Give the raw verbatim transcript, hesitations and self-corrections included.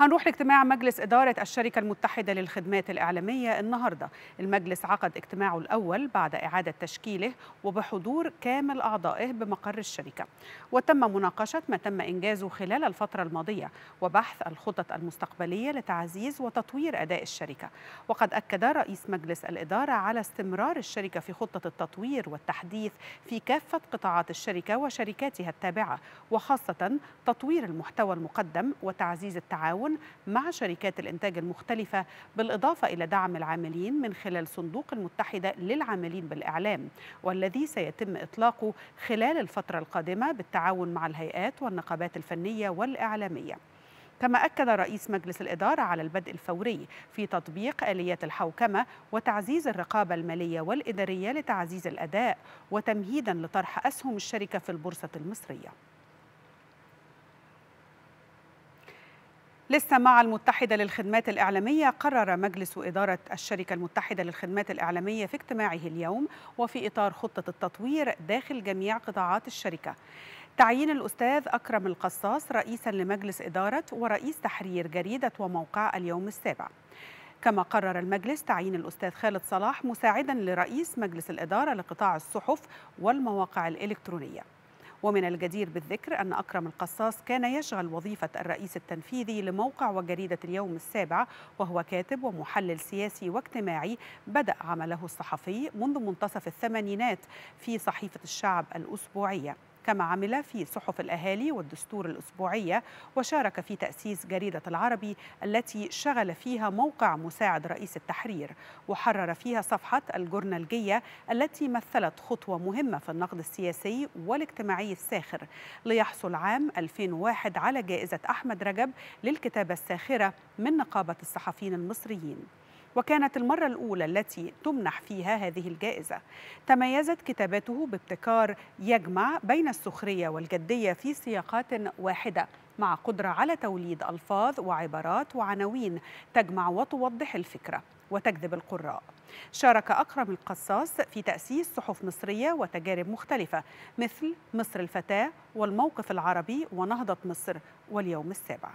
هنروح لاجتماع مجلس إدارة الشركة المتحدة للخدمات الإعلامية النهاردة. المجلس عقد اجتماعه الأول بعد إعادة تشكيله وبحضور كامل أعضائه بمقر الشركة، وتم مناقشة ما تم إنجازه خلال الفترة الماضية وبحث الخطط المستقبلية لتعزيز وتطوير أداء الشركة. وقد أكد رئيس مجلس الإدارة على استمرار الشركة في خطة التطوير والتحديث في كافة قطاعات الشركة وشركاتها التابعة، وخاصة تطوير المحتوى المقدم وتعزيز التعاون مع شركات الإنتاج المختلفة، بالإضافة إلى دعم العاملين من خلال صندوق المتحدة للعاملين بالإعلام، والذي سيتم إطلاقه خلال الفترة القادمة بالتعاون مع الهيئات والنقابات الفنية والإعلامية. كما أكد رئيس مجلس الإدارة على البدء الفوري في تطبيق آليات الحوكمة وتعزيز الرقابة المالية والإدارية لتعزيز الأداء، وتمهيدا لطرح أسهم الشركة في البورصة المصرية. لسه مع المتحدة للخدمات الإعلامية، قرر مجلس إدارة الشركة المتحدة للخدمات الإعلامية في اجتماعه اليوم وفي إطار خطة التطوير داخل جميع قطاعات الشركة تعيين الأستاذ أكرم القصاص رئيسا لمجلس إدارة ورئيس تحرير جريدة وموقع اليوم السابع. كما قرر المجلس تعيين الأستاذ خالد صلاح مساعدا لرئيس مجلس الإدارة لقطاع الصحف والمواقع الإلكترونية. ومن الجدير بالذكر أن أكرم القصاص كان يشغل وظيفة الرئيس التنفيذي لموقع وجريدة اليوم السابع، وهو كاتب ومحلل سياسي واجتماعي بدأ عمله الصحفي منذ منتصف الثمانينات في صحيفة الشعب الأسبوعية، كما عمل في صحف الأهالي والدستور الأسبوعية، وشارك في تأسيس جريدة العربي التي شغل فيها موقع مساعد رئيس التحرير، وحرر فيها صفحة الجورنالجية التي مثلت خطوة مهمة في النقد السياسي والاجتماعي الساخر، ليحصل عام ألفين وواحد على جائزة أحمد رجب للكتابة الساخرة من نقابة الصحفيين المصريين، وكانت المرة الأولى التي تمنح فيها هذه الجائزة. تميزت كتاباته بابتكار يجمع بين السخرية والجدية في سياقات واحدة، مع قدرة على توليد ألفاظ وعبارات وعناوين تجمع وتوضح الفكرة وتجذب القراء. شارك أكرم القصاص في تأسيس صحف مصرية وتجارب مختلفة مثل مصر الفتاة والموقف العربي ونهضة مصر واليوم السابع.